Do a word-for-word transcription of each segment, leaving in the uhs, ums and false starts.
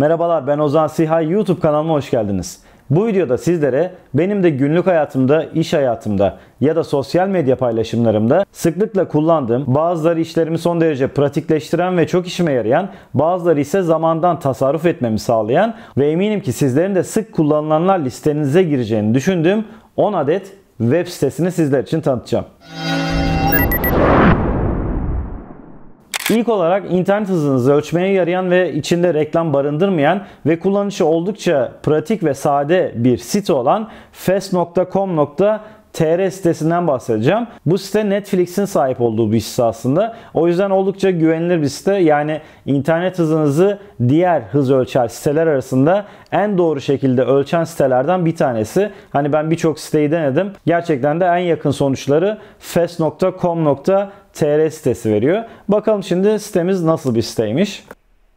Merhabalar, ben Ozan Sihay, YouTube kanalıma hoş geldiniz. Bu videoda sizlere benim de günlük hayatımda, iş hayatımda ya da sosyal medya paylaşımlarımda sıklıkla kullandığım, bazıları işlerimi son derece pratikleştiren ve çok işime yarayan, bazıları ise zamandan tasarruf etmemi sağlayan ve eminim ki sizlerin de sık kullanılanlar listenize gireceğini düşündüğüm on adet web sitesini sizler için tanıtacağım. İlk olarak internet hızınızı ölçmeye yarayan ve içinde reklam barındırmayan ve kullanışı oldukça pratik ve sade bir site olan fast nokta com nokta tr sitesinden bahsedeceğim. Bu site Netflix'in sahip olduğu bir site aslında. O yüzden oldukça güvenilir bir site. Yani internet hızınızı diğer hız ölçer siteler arasında en doğru şekilde ölçen sitelerden bir tanesi. Hani ben birçok siteyi denedim. Gerçekten de en yakın sonuçları fast nokta com nokta tr sitesi veriyor. Bakalım şimdi sitemiz nasıl bir siteymiş.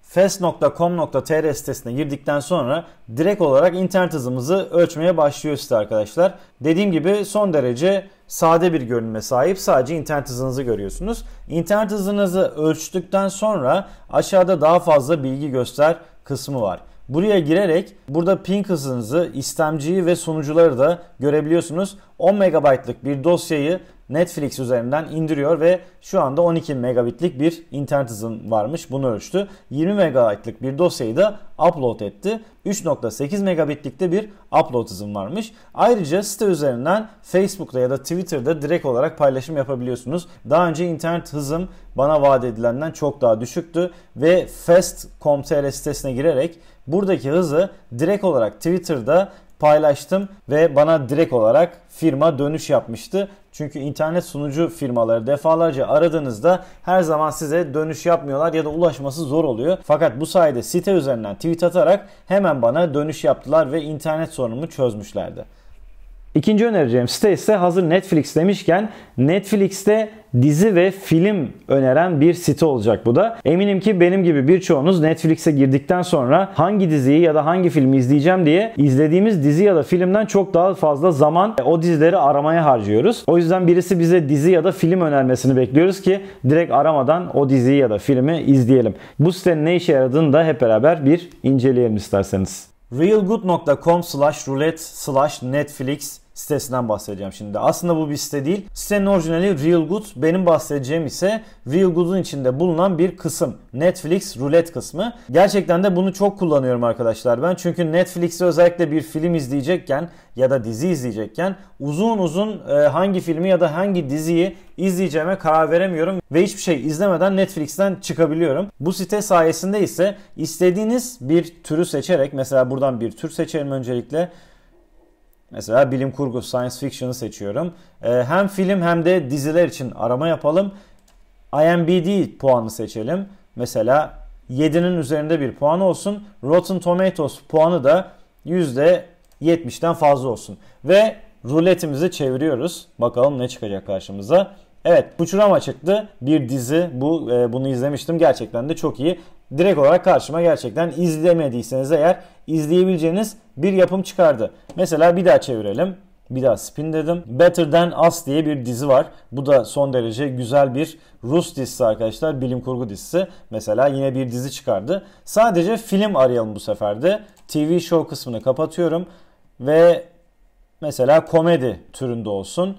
fast nokta com nokta tr sitesine girdikten sonra direkt olarak internet hızımızı ölçmeye başlıyor site arkadaşlar. Dediğim gibi son derece sade bir görünüme sahip. Sadece internet hızınızı görüyorsunuz. İnternet hızınızı ölçtükten sonra aşağıda daha fazla bilgi göster kısmı var. Buraya girerek burada ping hızınızı, istemciyi ve sunucuları da görebiliyorsunuz. on megabaytlık bir dosyayı Netflix üzerinden indiriyor ve şu anda on iki megabitlik bir internet hızım varmış. Bunu ölçtü. yirmi megabaytlık bir dosyayı da upload etti. üç nokta sekiz megabitlikte bir upload hızım varmış. Ayrıca site üzerinden Facebook'ta ya da Twitter'da direkt olarak paylaşım yapabiliyorsunuz. Daha önce internet hızım bana vaat edilenden çok daha düşüktü ve fast nokta com nokta tr sitesine girerek buradaki hızı direkt olarak Twitter'da paylaştım ve bana direkt olarak firma dönüş yapmıştı. Çünkü internet sunucu firmaları defalarca aradığınızda her zaman size dönüş yapmıyorlar ya da ulaşması zor oluyor. Fakat bu sayede site üzerinden tweet atarak hemen bana dönüş yaptılar ve internet sorunumu çözmüşlerdi. İkinci önereceğim site ise, hazır Netflix demişken, Netflix'te dizi ve film öneren bir site olacak bu da. Eminim ki benim gibi birçoğunuz Netflix'e girdikten sonra hangi diziyi ya da hangi filmi izleyeceğim diye izlediğimiz dizi ya da filmden çok daha fazla zaman o dizileri aramaya harcıyoruz. O yüzden birisi bize dizi ya da film önermesini bekliyoruz ki direkt aramadan o diziyi ya da filmi izleyelim. Bu sitenin ne işe yaradığını da hep beraber bir inceleyelim isterseniz. reelgood nokta com slash roulette slash netflix sitesinden bahsedeceğim şimdi. Aslında bu bir site değil. Sitenin orijinali reelgood. Benim bahsedeceğim ise reelgood'un içinde bulunan bir kısım. Netflix rulet kısmı. Gerçekten de bunu çok kullanıyorum arkadaşlar ben. Çünkü Netflix'te özellikle bir film izleyecekken ya da dizi izleyecekken uzun uzun hangi filmi ya da hangi diziyi izleyeceğime karar veremiyorum ve hiçbir şey izlemeden Netflix'ten çıkabiliyorum. Bu site sayesinde ise istediğiniz bir türü seçerek, mesela buradan bir tür seçelim öncelikle. Mesela bilim kurgu, science fiction'ı seçiyorum. Hem film hem de diziler için arama yapalım. I M D b puanı seçelim. Mesela yedinin üzerinde bir puan olsun. Rotten Tomatoes puanı da yüzde yetmişten fazla olsun. Ve ruletimizi çeviriyoruz. Bakalım ne çıkacak karşımıza. Evet, Buçurama çıktı. Bir dizi. Bu, bunu izlemiştim. Gerçekten de çok iyi. Direkt olarak karşıma gerçekten izlemediyseniz eğer izleyebileceğiniz bir yapım çıkardı. Mesela bir daha çevirelim. Bir daha spin dedim. Better Than Us diye bir dizi var. Bu da son derece güzel bir Rus dizisi arkadaşlar. Bilim kurgu dizisi. Mesela yine bir dizi çıkardı. Sadece film arayalım bu sefer de. T V show kısmını kapatıyorum. Ve mesela komedi türünde olsun.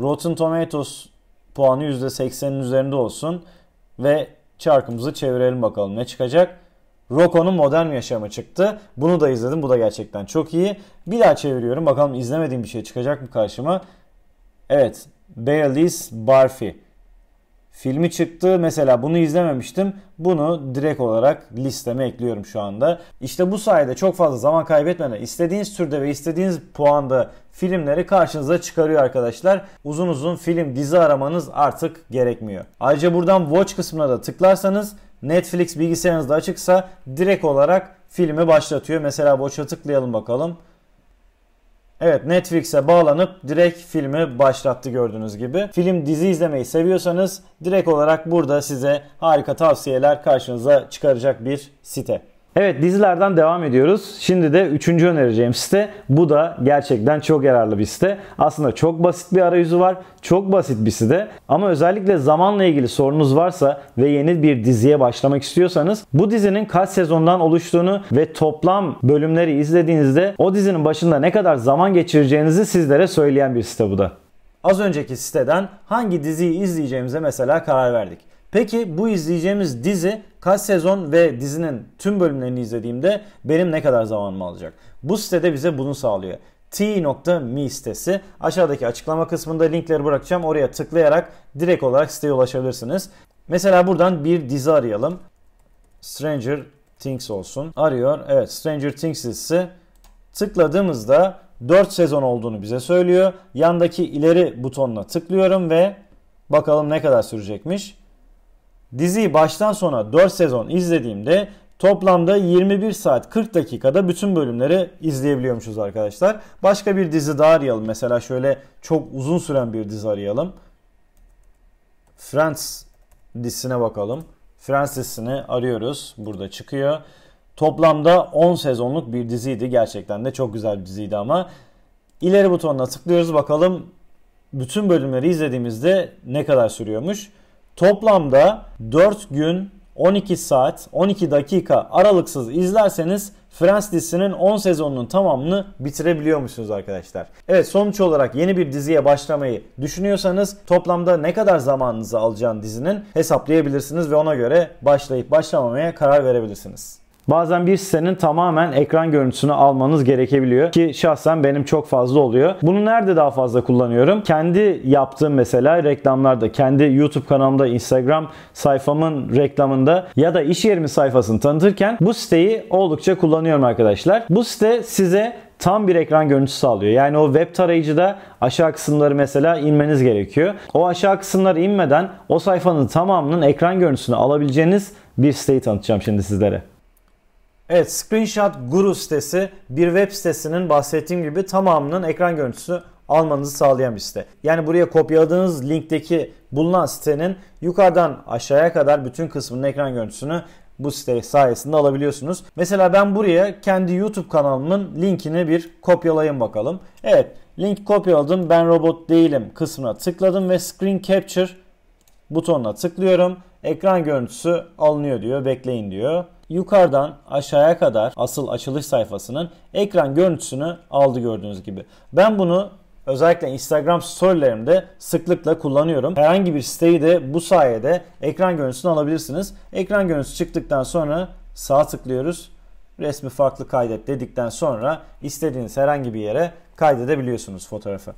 Rotten Tomatoes puanı yüzde seksenin üzerinde olsun. Ve çarkımızı çevirelim bakalım ne çıkacak. Rocco'nun Modern Yaşamı çıktı. Bunu da izledim. Bu da gerçekten çok iyi. Bir daha çeviriyorum. Bakalım izlemediğim bir şey çıkacak mı karşıma? Evet. Bailey's Barfi filmi çıktı. Mesela bunu izlememiştim. Bunu direkt olarak listeme ekliyorum şu anda. İşte bu sayede çok fazla zaman kaybetmeden istediğiniz türde ve istediğiniz puanda filmleri karşınıza çıkarıyor arkadaşlar. Uzun uzun film, dizi aramanız artık gerekmiyor. Ayrıca buradan Watch kısmına da tıklarsanız, Netflix bilgisayarınızda açıksa direkt olarak filmi başlatıyor. Mesela Watch'a tıklayalım bakalım. Evet, Netflix'e bağlanıp direkt filmi başlattı gördüğünüz gibi. Film, dizi izlemeyi seviyorsanız direkt olarak burada size harika tavsiyeler karşınıza çıkaracak bir site. Evet, dizilerden devam ediyoruz. Şimdi de üçüncü önereceğim site. Bu da gerçekten çok yararlı bir site. Aslında çok basit bir arayüzü var. Çok basit bir site. Ama özellikle zamanla ilgili sorunuz varsa ve yeni bir diziye başlamak istiyorsanız bu dizinin kaç sezondan oluştuğunu ve toplam bölümleri izlediğinizde o dizinin başında ne kadar zaman geçireceğinizi sizlere söyleyen bir site bu da. Az önceki siteden hangi diziyi izleyeceğimize mesela karar verdik. Peki bu izleyeceğimiz dizi kaç sezon ve dizinin tüm bölümlerini izlediğimde benim ne kadar zamanımı alacak? Bu sitede bize bunu sağlıyor. t nokta me sitesi. Aşağıdaki açıklama kısmında linkleri bırakacağım. Oraya tıklayarak direkt olarak siteye ulaşabilirsiniz. Mesela buradan bir dizi arayalım. Stranger Things olsun. Arıyor. Evet, Stranger Things dizisi. Tıkladığımızda dört sezon olduğunu bize söylüyor. Yandaki ileri butonuna tıklıyorum ve bakalım ne kadar sürecekmiş. Diziyi baştan sona dört sezon izlediğimde toplamda yirmi bir saat kırk dakikada bütün bölümleri izleyebiliyormuşuz arkadaşlar. Başka bir dizi daha arayalım. Mesela şöyle çok uzun süren bir dizi arayalım. Friends dizisine bakalım. Friends dizisini arıyoruz. Burada çıkıyor. Toplamda on sezonluk bir diziydi. Gerçekten de çok güzel bir diziydi ama. İleri butonuna tıklıyoruz. Bakalım bütün bölümleri izlediğimizde ne kadar sürüyormuş. Toplamda dört gün on iki saat on iki dakika aralıksız izlerseniz Friends dizisinin on sezonunun tamamını bitirebiliyormuşsunuz arkadaşlar. Evet, sonuç olarak yeni bir diziye başlamayı düşünüyorsanız toplamda ne kadar zamanınızı alacağını dizinin hesaplayabilirsiniz ve ona göre başlayıp başlamamaya karar verebilirsiniz. Bazen bir sitenin tamamen ekran görüntüsünü almanız gerekebiliyor ki şahsen benim çok fazla oluyor. Bunu nerede daha fazla kullanıyorum? Kendi yaptığım mesela reklamlarda, kendi YouTube kanalımda, Instagram sayfamın reklamında ya da iş yerimin sayfasını tanıtırken bu siteyi oldukça kullanıyorum arkadaşlar. Bu site size tam bir ekran görüntüsü sağlıyor. Yani o web tarayıcıda aşağı kısımları mesela inmeniz gerekiyor. O aşağı kısımları inmeden o sayfanın tamamının ekran görüntüsünü alabileceğiniz bir siteyi tanıtacağım şimdi sizlere. Evet, screenshot.guru sitesi bir web sitesinin bahsettiğim gibi tamamının ekran görüntüsü almanızı sağlayan bir site. Yani buraya kopyaladığınız linkteki bulunan sitenin yukarıdan aşağıya kadar bütün kısmının ekran görüntüsünü bu site sayesinde alabiliyorsunuz. Mesela ben buraya kendi YouTube kanalımın linkini bir kopyalayayım bakalım. Evet, link kopyaladım, ben robot değilim kısmına tıkladım ve screen capture butonuna tıklıyorum. Ekran görüntüsü alınıyor diyor, bekleyin diyor. Yukarıdan aşağıya kadar asıl açılış sayfasının ekran görüntüsünü aldı gördüğünüz gibi. Ben bunu özellikle Instagram storylerimde sıklıkla kullanıyorum. Herhangi bir siteyi de bu sayede ekran görüntüsünü alabilirsiniz. Ekran görüntüsü çıktıktan sonra sağa tıklıyoruz. Resmi farklı kaydet dedikten sonra istediğiniz herhangi bir yere kaydedebiliyorsunuz fotoğrafı.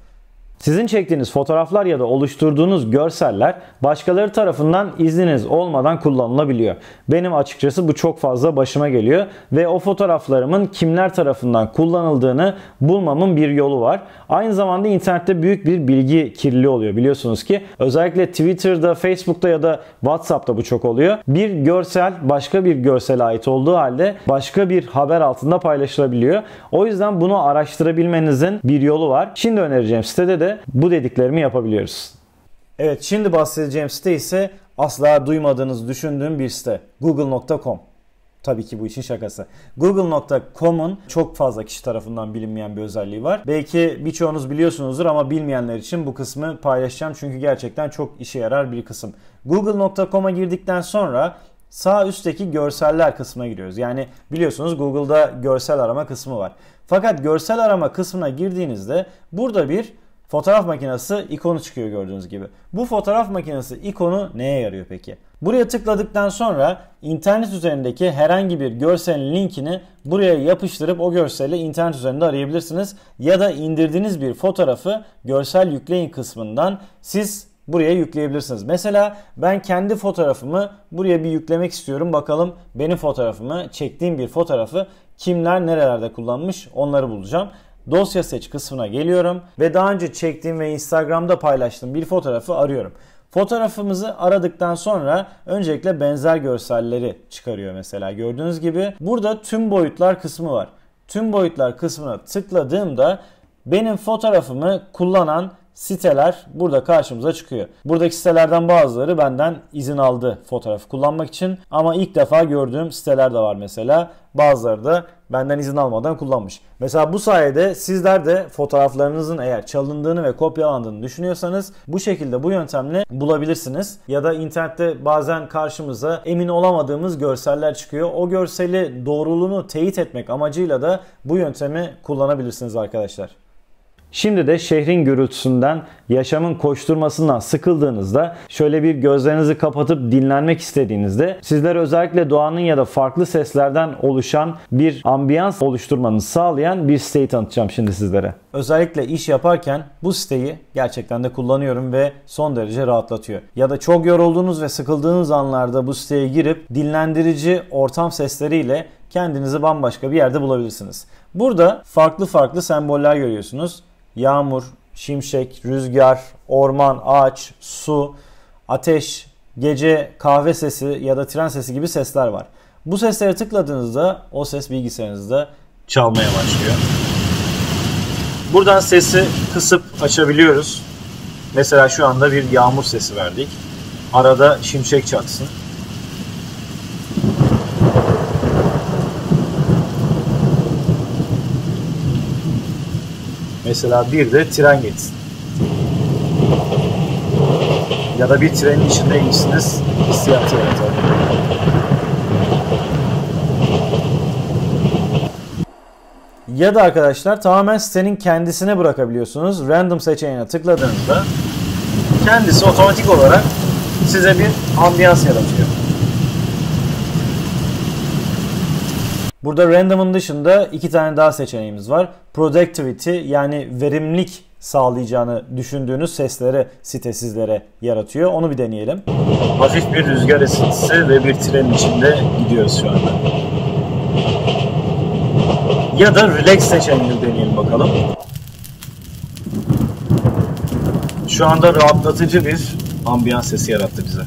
Sizin çektiğiniz fotoğraflar ya da oluşturduğunuz görseller başkaları tarafından izniniz olmadan kullanılabiliyor. Benim açıkçası bu çok fazla başıma geliyor ve o fotoğraflarımın kimler tarafından kullanıldığını bulmamın bir yolu var. Aynı zamanda internette büyük bir bilgi kirliliği oluyor. Biliyorsunuz ki özellikle Twitter'da, Facebook'ta ya da WhatsApp'ta bu çok oluyor. Bir görsel başka bir görsele ait olduğu halde başka bir haber altında paylaşılabiliyor. O yüzden bunu araştırabilmenizin bir yolu var. Şimdi önereceğim sitede de bu dediklerimi yapabiliyoruz. Evet, şimdi bahsedeceğim site ise asla duymadığınız düşündüğüm bir site. google nokta com. Tabii ki bu işin şakası. google nokta com'un çok fazla kişi tarafından bilinmeyen bir özelliği var. Belki birçoğunuz biliyorsunuzdur ama bilmeyenler için bu kısmı paylaşacağım çünkü gerçekten çok işe yarar bir kısım. google nokta com'a girdikten sonra sağ üstteki görseller kısmına giriyoruz. Yani biliyorsunuz Google'da görsel arama kısmı var. Fakat görsel arama kısmına girdiğinizde burada bir fotoğraf makinesi ikonu çıkıyor gördüğünüz gibi. Bu fotoğraf makinesi ikonu neye yarıyor peki? Buraya tıkladıktan sonra internet üzerindeki herhangi bir görselin linkini buraya yapıştırıp o görseli internet üzerinde arayabilirsiniz. Ya da indirdiğiniz bir fotoğrafı görsel yükleyin kısmından siz buraya yükleyebilirsiniz. Mesela ben kendi fotoğrafımı buraya bir yüklemek istiyorum. Bakalım benim fotoğrafımı, çektiğim bir fotoğrafı kimler nerelerde kullanmış onları bulacağım. Dosya seç kısmına geliyorum ve daha önce çektiğim ve Instagram'da paylaştığım bir fotoğrafı arıyorum. Fotoğrafımızı aradıktan sonra öncelikle benzer görselleri çıkarıyor mesela gördüğünüz gibi. Burada tüm boyutlar kısmı var. Tüm boyutlar kısmına tıkladığımda benim fotoğrafımı kullanan siteler burada karşımıza çıkıyor. Buradaki sitelerden bazıları benden izin aldı fotoğrafı kullanmak için ama ilk defa gördüğüm siteler de var mesela. Bazıları da benden izin almadan kullanmış. Mesela bu sayede sizler de fotoğraflarınızın eğer çalındığını ve kopyalandığını düşünüyorsanız bu şekilde bu yöntemle bulabilirsiniz. Ya da internette bazen karşımıza emin olamadığımız görseller çıkıyor. O görseli doğruluğunu teyit etmek amacıyla da bu yöntemi kullanabilirsiniz arkadaşlar. Şimdi de şehrin gürültüsünden, yaşamın koşturmasından sıkıldığınızda, şöyle bir gözlerinizi kapatıp dinlenmek istediğinizde sizlere özellikle doğanın ya da farklı seslerden oluşan bir ambiyans oluşturmanızı sağlayan bir siteyi tanıtacağım şimdi sizlere. Özellikle iş yaparken bu siteyi gerçekten de kullanıyorum ve son derece rahatlatıyor. Ya da çok yorulduğunuz ve sıkıldığınız anlarda bu siteye girip dinlendirici ortam sesleriyle kendinizi bambaşka bir yerde bulabilirsiniz. Burada farklı farklı semboller görüyorsunuz. Yağmur, şimşek, rüzgar, orman, ağaç, su, ateş, gece, kahve sesi ya da tren sesi gibi sesler var. Bu seslere tıkladığınızda o ses bilgisayarınızda çalmaya başlıyor. Buradan sesi kısıp açabiliyoruz. Mesela şu anda bir yağmur sesi verdik. Arada şimşek çaksın. Mesela bir de tren geçsin. Ya da bir trenin içindeymişsiniz hissiyatı yaratır. Ya da arkadaşlar tamamen sitenin kendisine bırakabiliyorsunuz. Random seçeneğine tıkladığınızda kendisi otomatik olarak size bir ambiyans yaratıyor. Burada random'ın dışında iki tane daha seçeneğimiz var. Productivity yani verimlilik sağlayacağını düşündüğünüz sesleri site sizlere yaratıyor. Onu bir deneyelim. Hafif bir rüzgar esintisi ve bir trenin içinde gidiyoruz şu anda. Ya da relax seçeneğini deneyelim bakalım. Şu anda rahatlatıcı bir ambiyans sesi yarattı bize.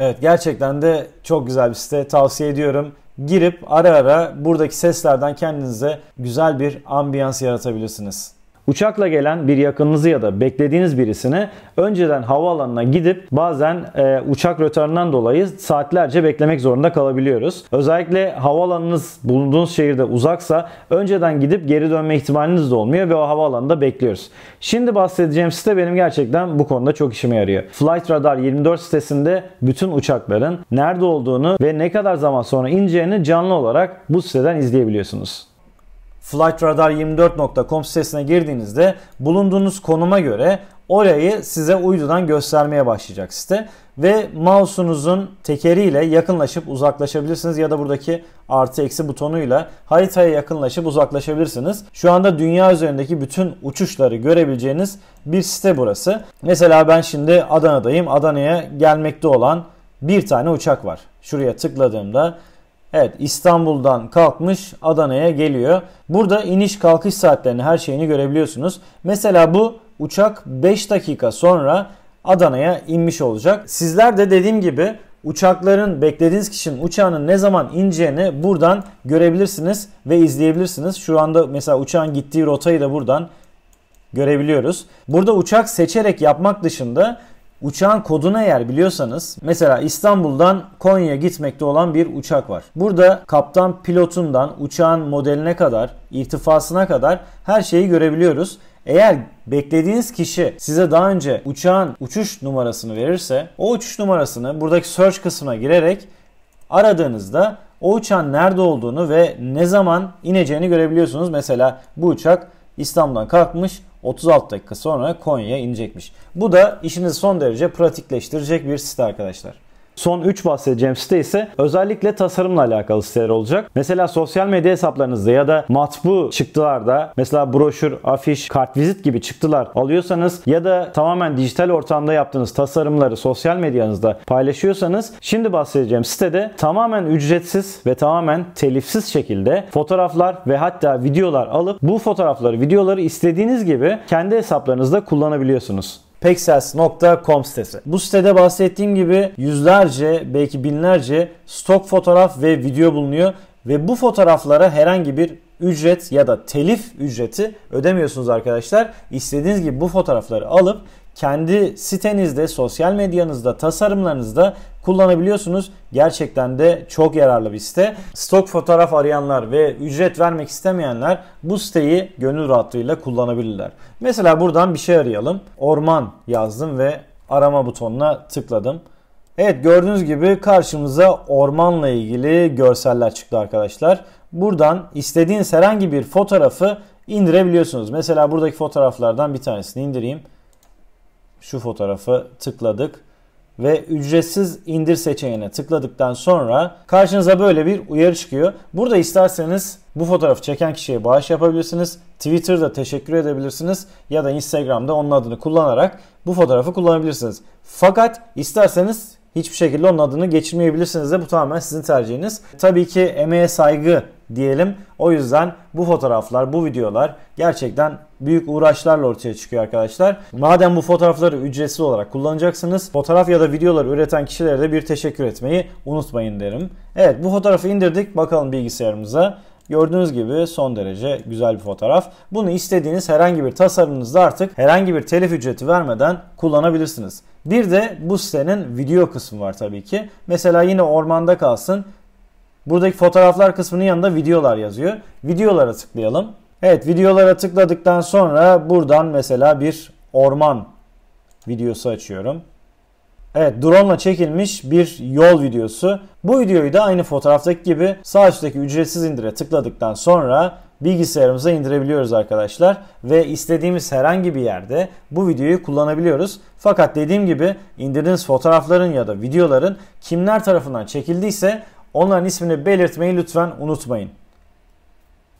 Evet, gerçekten de çok güzel bir site, tavsiye ediyorum. Girip ara ara buradaki seslerden kendinize güzel bir ambiyans yaratabilirsiniz. Uçakla gelen bir yakınınızı ya da beklediğiniz birisini önceden havaalanına gidip bazen e, uçak rötarından dolayı saatlerce beklemek zorunda kalabiliyoruz. Özellikle havaalanınız bulunduğunuz şehirde uzaksa önceden gidip geri dönme ihtimaliniz de olmuyor ve o havaalanında bekliyoruz. Şimdi bahsedeceğim site benim gerçekten bu konuda çok işime yarıyor. Flightradar yirmi dört sitesinde bütün uçakların nerede olduğunu ve ne kadar zaman sonra ineceğini canlı olarak bu siteden izleyebiliyorsunuz. Flightradar yirmi dört nokta com sitesine girdiğinizde bulunduğunuz konuma göre orayı size uydudan göstermeye başlayacak site ve mouse'unuzun tekeriyle yakınlaşıp uzaklaşabilirsiniz ya da buradaki artı eksi butonuyla haritaya yakınlaşıp uzaklaşabilirsiniz. Şu anda dünya üzerindeki bütün uçuşları görebileceğiniz bir site burası. Mesela ben şimdi Adana'dayım. Adana'ya gelmekte olan bir tane uçak var. Şuraya tıkladığımda evet, İstanbul'dan kalkmış Adana'ya geliyor. Burada iniş kalkış saatlerini her şeyini görebiliyorsunuz. Mesela bu uçak beş dakika sonra Adana'ya inmiş olacak. Sizler de dediğim gibi uçakların, beklediğiniz kişinin uçağının ne zaman ineceğini buradan görebilirsiniz ve izleyebilirsiniz. Şu anda mesela uçağın gittiği rotayı da buradan görebiliyoruz. Burada uçak seçerek yapmak dışında uçağın kodunu eğer biliyorsanız, mesela İstanbul'dan Konya'ya gitmekte olan bir uçak var. Burada kaptan pilotundan uçağın modeline kadar, irtifasına kadar her şeyi görebiliyoruz. Eğer beklediğiniz kişi size daha önce uçağın uçuş numarasını verirse, o uçuş numarasını buradaki search kısmına girerek aradığınızda o uçağın nerede olduğunu ve ne zaman ineceğini görebiliyorsunuz. Mesela bu uçak İstanbul'dan kalkmış, otuz altı dakika sonra Konya'ya inecekmiş. Bu da işinizi son derece pratikleştirecek bir site arkadaşlar. Son üç bahsedeceğim site ise özellikle tasarımla alakalı siteler olacak. Mesela sosyal medya hesaplarınızda ya da matbu çıktılarda, mesela broşür, afiş, kartvizit gibi çıktılar alıyorsanız ya da tamamen dijital ortamda yaptığınız tasarımları sosyal medyanızda paylaşıyorsanız şimdi bahsedeceğim sitede tamamen ücretsiz ve tamamen telifsiz şekilde fotoğraflar ve hatta videolar alıp bu fotoğrafları, videoları istediğiniz gibi kendi hesaplarınızda kullanabiliyorsunuz. Pexels nokta com sitesi. Bu sitede bahsettiğim gibi yüzlerce, belki binlerce stok fotoğraf ve video bulunuyor ve bu fotoğraflara herhangi bir ücret ya da telif ücreti ödemiyorsunuz arkadaşlar. İstediğiniz gibi bu fotoğrafları alıp kendi sitenizde, sosyal medyanızda, tasarımlarınızda kullanabiliyorsunuz. Gerçekten de çok yararlı bir site. Stok fotoğraf arayanlar ve ücret vermek istemeyenler bu siteyi gönül rahatlığıyla kullanabilirler. Mesela buradan bir şey arayalım. Orman yazdım ve arama butonuna tıkladım. Evet, gördüğünüz gibi karşımıza ormanla ilgili görseller çıktı arkadaşlar. Buradan istediğiniz herhangi bir fotoğrafı indirebiliyorsunuz. Mesela buradaki fotoğraflardan bir tanesini indireyim. Şu fotoğrafı tıkladık ve ücretsiz indir seçeneğine tıkladıktan sonra karşınıza böyle bir uyarı çıkıyor. Burada isterseniz bu fotoğrafı çeken kişiye bağış yapabilirsiniz. Twitter'da teşekkür edebilirsiniz ya da Instagram'da onun adını kullanarak bu fotoğrafı kullanabilirsiniz. Fakat isterseniz hiçbir şekilde onun adını geçirmeyebilirsiniz de, bu tamamen sizin tercihiniz. Tabii ki emeğe saygı diyelim. O yüzden bu fotoğraflar, bu videolar gerçekten büyük uğraşlarla ortaya çıkıyor arkadaşlar. Madem bu fotoğrafları ücretsiz olarak kullanacaksınız, fotoğraf ya da videoları üreten kişilere de bir teşekkür etmeyi unutmayın derim. Evet, bu fotoğrafı indirdik. Bakalım bilgisayarımıza. Gördüğünüz gibi son derece güzel bir fotoğraf. Bunu istediğiniz herhangi bir tasarımınızda artık herhangi bir telif ücreti vermeden kullanabilirsiniz. Bir de bu sitenin video kısmı var tabii ki. Mesela yine ormanda kalsın. Buradaki fotoğraflar kısmının yanında videolar yazıyor. Videolara tıklayalım. Evet, videolara tıkladıktan sonra buradan mesela bir orman videosu açıyorum. Evet, drone'la çekilmiş bir yol videosu. Bu videoyu da aynı fotoğraftaki gibi sağ üstteki ücretsiz indire tıkladıktan sonra bilgisayarımıza indirebiliyoruz arkadaşlar. Ve istediğimiz herhangi bir yerde bu videoyu kullanabiliyoruz. Fakat dediğim gibi indirdiğiniz fotoğrafların ya da videoların kimler tarafından çekildiyse onların ismini belirtmeyi lütfen unutmayın.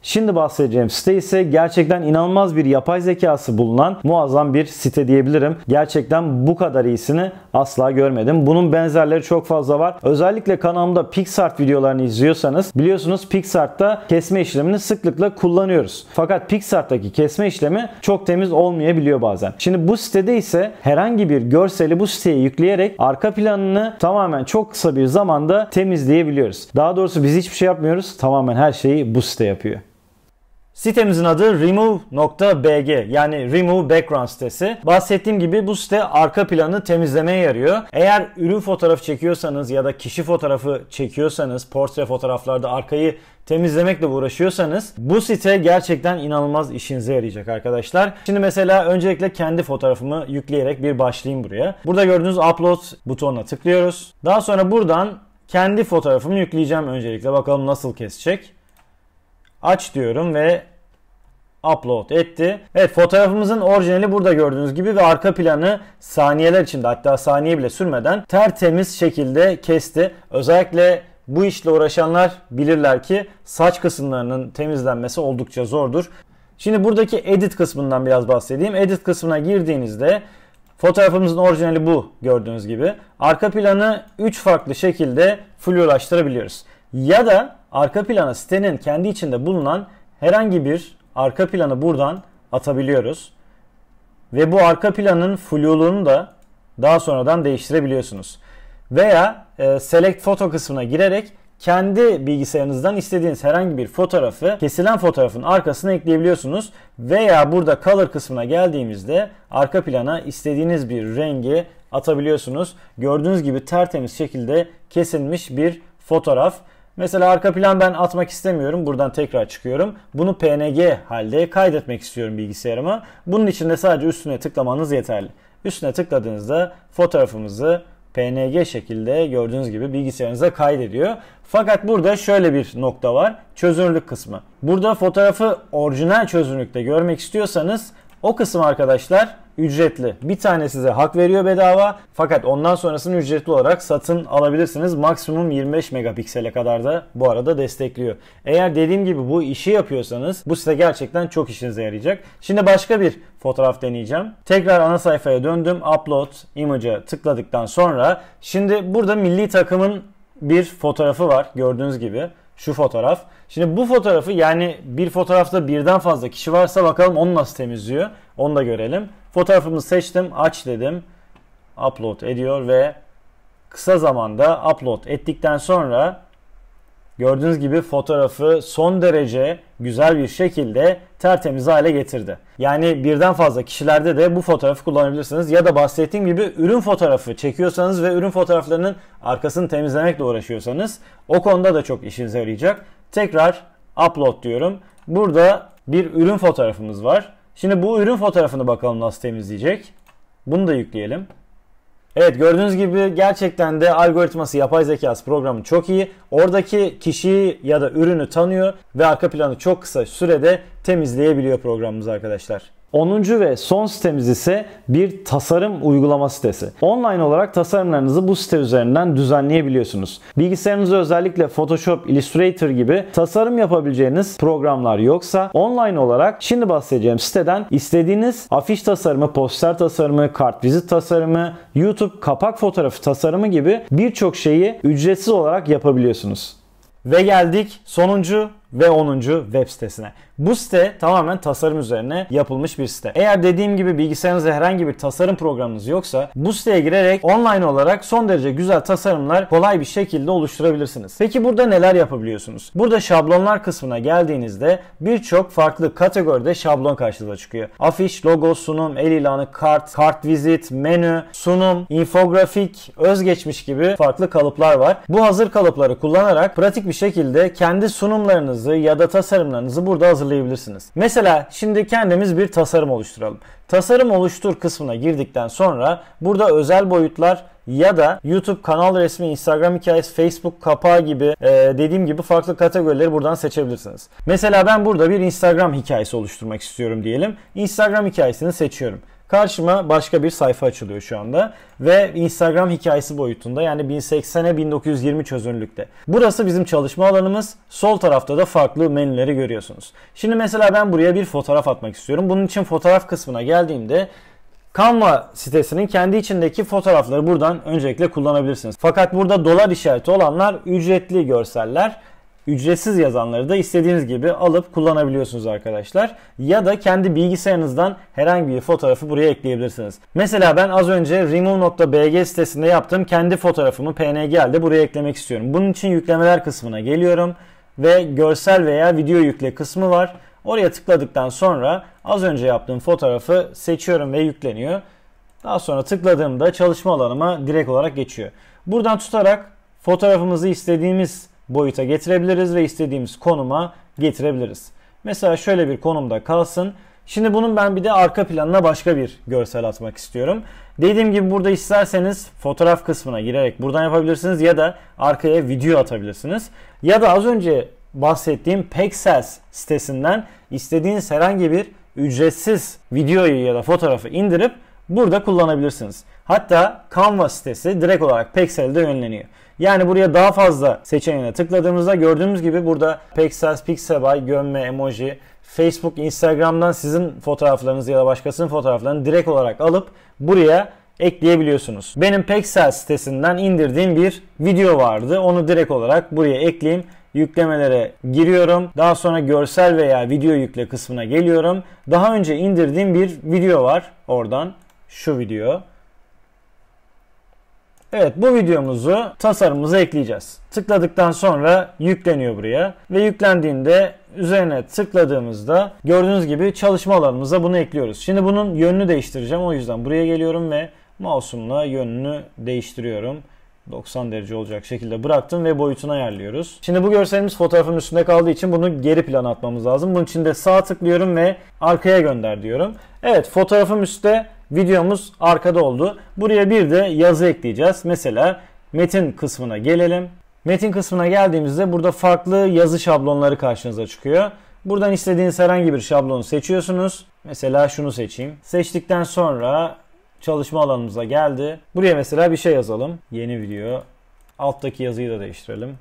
Şimdi bahsedeceğim site ise gerçekten inanılmaz bir yapay zekası bulunan muazzam bir site diyebilirim. Gerçekten bu kadar iyisini asla görmedim. Bunun benzerleri çok fazla var. Özellikle kanalımda PixArt videolarını izliyorsanız biliyorsunuz PixArt'ta kesme işlemini sıklıkla kullanıyoruz. Fakat PixArt'taki kesme işlemi çok temiz olmayabiliyor bazen. Şimdi bu sitede ise herhangi bir görseli bu siteye yükleyerek arka planını tamamen çok kısa bir zamanda temizleyebiliyoruz. Daha doğrusu biz hiçbir şey yapmıyoruz. Tamamen her şeyi bu site yapıyor. Sitemizin adı remove nokta b g, yani remove background sitesi. Bahsettiğim gibi bu site arka planı temizlemeye yarıyor. Eğer ürün fotoğrafı çekiyorsanız ya da kişi fotoğrafı çekiyorsanız, portre fotoğraflarda arkayı temizlemekle uğraşıyorsanız bu site gerçekten inanılmaz işinize yarayacak arkadaşlar. Şimdi mesela öncelikle kendi fotoğrafımı yükleyerek bir başlayayım buraya. Burada gördüğünüz upload butonuna tıklıyoruz. Daha sonra buradan kendi fotoğrafımı yükleyeceğim öncelikle. Bakalım nasıl kesecek. Aç diyorum ve upload etti. Evet, fotoğrafımızın orijinali burada gördüğünüz gibi ve arka planı saniyeler içinde, hatta saniye bile sürmeden tertemiz şekilde kesti. Özellikle bu işle uğraşanlar bilirler ki saç kısımlarının temizlenmesi oldukça zordur. Şimdi buradaki edit kısmından biraz bahsedeyim. Edit kısmına girdiğinizde fotoğrafımızın orijinali bu gördüğünüz gibi. Arka planı üç farklı şekilde flulaştırabiliyoruz. Ya da arka plana sitenin kendi içinde bulunan herhangi bir arka planı buradan atabiliyoruz. Ve bu arka planın fluluğunu da daha sonradan değiştirebiliyorsunuz. Veya e, select photo kısmına girerek kendi bilgisayarınızdan istediğiniz herhangi bir fotoğrafı kesilen fotoğrafın arkasına ekleyebiliyorsunuz. Veya burada color kısmına geldiğimizde arka plana istediğiniz bir rengi atabiliyorsunuz. Gördüğünüz gibi tertemiz şekilde kesilmiş bir fotoğraf. Mesela arka plan ben atmak istemiyorum. Buradan tekrar çıkıyorum. Bunu P N G halde kaydetmek istiyorum bilgisayarıma. Bunun için de sadece üstüne tıklamanız yeterli. Üstüne tıkladığınızda fotoğrafımızı P N G şekilde gördüğünüz gibi bilgisayarınıza kaydediyor. Fakat burada şöyle bir nokta var. Çözünürlük kısmı. Burada fotoğrafı orijinal çözünürlükte görmek istiyorsanız o kısım arkadaşlar ücretli. Bir tane size hak veriyor bedava. Fakat ondan sonrasını ücretli olarak satın alabilirsiniz. Maksimum yirmi beş megapiksele kadar da bu arada destekliyor. Eğer dediğim gibi bu işi yapıyorsanız bu site gerçekten çok işinize yarayacak. Şimdi başka bir fotoğraf deneyeceğim. Tekrar ana sayfaya döndüm. Upload image'a tıkladıktan sonra şimdi burada milli takımın bir fotoğrafı var. Gördüğünüz gibi. Şu fotoğraf. Şimdi bu fotoğrafı, yani bir fotoğrafta birden fazla kişi varsa bakalım onu nasıl temizliyor. Onu da görelim. Fotoğrafımı seçtim. Aç dedim. Upload ediyor ve kısa zamanda upload ettikten sonra Gördüğünüz gibi fotoğrafı son derece güzel bir şekilde tertemiz hale getirdi. Yani birden fazla kişilerde de bu fotoğrafı kullanabilirsiniz. Ya da bahsettiğim gibi ürün fotoğrafı çekiyorsanız ve ürün fotoğraflarının arkasını temizlemekle uğraşıyorsanız o konuda da çok işinize yarayacak. Tekrar upload diyorum. Burada bir ürün fotoğrafımız var. Şimdi bu ürün fotoğrafını bakalım nasıl temizleyecek. Bunu da yükleyelim. Evet, gördüğünüz gibi gerçekten de algoritması, yapay zekası programı çok iyi. Oradaki kişiyi ya da ürünü tanıyor ve arka planı çok kısa sürede temizleyebiliyor programımız arkadaşlar. onuncu ve son sitemiz ise bir tasarım uygulama sitesi. Online olarak tasarımlarınızı bu site üzerinden düzenleyebiliyorsunuz. Bilgisayarınızda özellikle Photoshop, Illustrator gibi tasarım yapabileceğiniz programlar yoksa online olarak şimdi bahsedeceğim siteden istediğiniz afiş tasarımı, poster tasarımı, kartvizit tasarımı, YouTube kapak fotoğrafı tasarımı gibi birçok şeyi ücretsiz olarak yapabiliyorsunuz. Ve geldik sonuncu ve onuncu web sitesine. Bu site tamamen tasarım üzerine yapılmış bir site. Eğer dediğim gibi bilgisayarınızda herhangi bir tasarım programınız yoksa bu siteye girerek online olarak son derece güzel tasarımlar kolay bir şekilde oluşturabilirsiniz. Peki burada neler yapabiliyorsunuz? Burada şablonlar kısmına geldiğinizde birçok farklı kategoride şablon karşınıza çıkıyor. Afiş, logo, sunum, el ilanı, kart, kartvizit, menü, sunum, infografik, özgeçmiş gibi farklı kalıplar var. Bu hazır kalıpları kullanarak pratik bir şekilde kendi sunumlarınızı ya da tasarımlarınızı burada hazırlayabilirsiniz. Mesela şimdi kendimiz bir tasarım oluşturalım. Tasarım oluştur kısmına girdikten sonra burada özel boyutlar ya da YouTube kanal resmi, Instagram hikayesi, Facebook kapağı gibi e, dediğim gibi farklı kategorileri buradan seçebilirsiniz. Mesela ben burada bir Instagram hikayesi oluşturmak istiyorum diyelim. Instagram hikayesini seçiyorum. Karşıma başka bir sayfa açılıyor şu anda ve Instagram hikayesi boyutunda, yani bin seksene bin dokuz yüz yirmi çözünürlükte. Burası bizim çalışma alanımız. Sol tarafta da farklı menüleri görüyorsunuz. Şimdi mesela ben buraya bir fotoğraf atmak istiyorum. Bunun için fotoğraf kısmına geldiğimde Canva sitesinin kendi içindeki fotoğrafları buradan öncelikle kullanabilirsiniz. Fakat burada dolar işareti olanlar ücretli görseller. Ücretsiz yazanları da istediğiniz gibi alıp kullanabiliyorsunuz arkadaşlar. Ya da kendi bilgisayarınızdan herhangi bir fotoğrafı buraya ekleyebilirsiniz. Mesela ben az önce remove nokta b g sitesinde yaptığım kendi fotoğrafımı P N G halde buraya eklemek istiyorum. Bunun için yüklemeler kısmına geliyorum ve görsel veya video yükle kısmı var. Oraya tıkladıktan sonra az önce yaptığım fotoğrafı seçiyorum ve yükleniyor. Daha sonra tıkladığımda çalışma alanıma direkt olarak geçiyor. Buradan tutarak fotoğrafımızı istediğimiz boyuta getirebiliriz ve istediğimiz konuma getirebiliriz. Mesela şöyle bir konumda kalsın. Şimdi bunun ben bir de arka planına başka bir görsel atmak istiyorum. Dediğim gibi burada isterseniz fotoğraf kısmına girerek buradan yapabilirsiniz ya da arkaya video atabilirsiniz. Ya da az önce bahsettiğim Pexels sitesinden istediğiniz herhangi bir ücretsiz videoyu ya da fotoğrafı indirip burada kullanabilirsiniz. Hatta Canva sitesi direkt olarak Pexel'de yönleniyor. Yani buraya daha fazla seçeneğine tıkladığımızda gördüğümüz gibi burada Pexels, Pixabay, gömme, emoji, Facebook, Instagram'dan sizin fotoğraflarınızı ya da başkasının fotoğraflarını direkt olarak alıp buraya ekleyebiliyorsunuz. Benim Pexels sitesinden indirdiğim bir video vardı. Onu direkt olarak buraya ekleyeyim. Yüklemelere giriyorum. Daha sonra görsel veya video yükle kısmına geliyorum. Daha önce indirdiğim bir video var oradan. Şu video. Evet, bu videomuzu tasarımımıza ekleyeceğiz. Tıkladıktan sonra yükleniyor buraya ve yüklendiğinde üzerine tıkladığımızda gördüğünüz gibi çalışma alanımıza bunu ekliyoruz. Şimdi bunun yönünü değiştireceğim. O yüzden buraya geliyorum ve mouse'umla yönünü değiştiriyorum. doksan derece olacak şekilde bıraktım ve boyutunu ayarlıyoruz. Şimdi bu görselimiz fotoğrafın üstünde kaldığı için bunu geri plana atmamız lazım. Bunun için de sağa tıklıyorum ve arkaya gönder diyorum. Evet, fotoğrafım üstte, videomuz arkada oldu. Buraya bir de yazı ekleyeceğiz. Mesela metin kısmına gelelim. Metin kısmına geldiğimizde burada farklı yazı şablonları karşınıza çıkıyor. Buradan istediğiniz herhangi bir şablonu seçiyorsunuz. Mesela şunu seçeyim. Seçtikten sonra çalışma alanımıza geldi. Buraya mesela bir şey yazalım. Yeni video. Alttaki yazıyı da değiştirelim.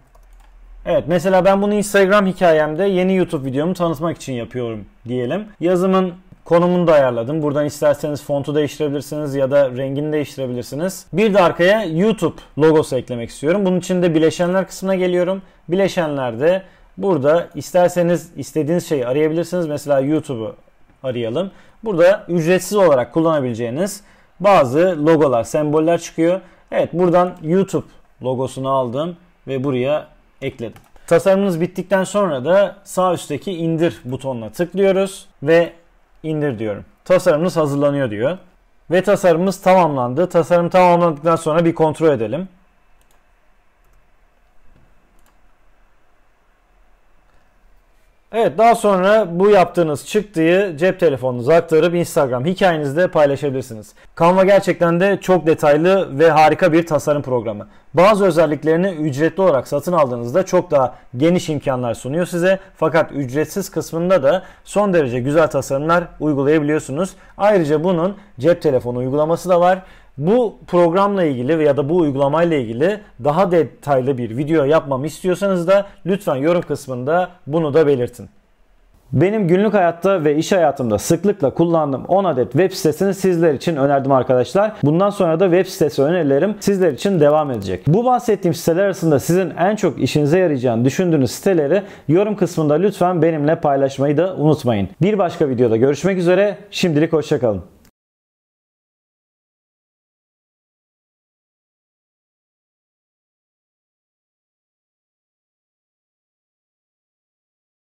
Evet, mesela ben bunu Instagram hikayemde yeni YouTube videomu tanıtmak için yapıyorum diyelim. Yazımın konumunu da ayarladım. Buradan isterseniz fontu değiştirebilirsiniz ya da rengini değiştirebilirsiniz. Bir de arkaya YouTube logosu eklemek istiyorum. Bunun için de bileşenler kısmına geliyorum. Bileşenlerde burada isterseniz istediğiniz şeyi arayabilirsiniz. Mesela YouTube'u arayalım. Burada ücretsiz olarak kullanabileceğiniz bazı logolar, semboller çıkıyor. Evet, buradan YouTube logosunu aldım ve buraya ekledim. Tasarımınız bittikten sonra da sağ üstteki indir butonuna tıklıyoruz ve indir diyorum. Tasarımınız hazırlanıyor diyor. Ve tasarımımız tamamlandı. Tasarım tamamlandıktan sonra bir kontrol edelim. Evet, daha sonra bu yaptığınız çıktıyı cep telefonunuza aktarıp Instagram hikayenizde paylaşabilirsiniz. Canva gerçekten de çok detaylı ve harika bir tasarım programı. Bazı özelliklerini ücretli olarak satın aldığınızda çok daha geniş imkanlar sunuyor size. Fakat ücretsiz kısmında da son derece güzel tasarımlar uygulayabiliyorsunuz. Ayrıca bunun cep telefonu uygulaması da var. Bu programla ilgili veya da bu uygulamayla ilgili daha detaylı bir video yapmamı istiyorsanız da lütfen yorum kısmında bunu da belirtin. Benim günlük hayatta ve iş hayatımda sıklıkla kullandığım on adet web sitesini sizler için önerdim arkadaşlar. Bundan sonra da web sitesi önerilerim sizler için devam edecek. Bu bahsettiğim siteler arasında sizin en çok işinize yarayacağını düşündüğünüz siteleri yorum kısmında lütfen benimle paylaşmayı da unutmayın. Bir başka videoda görüşmek üzere. Şimdilik hoşça kalın.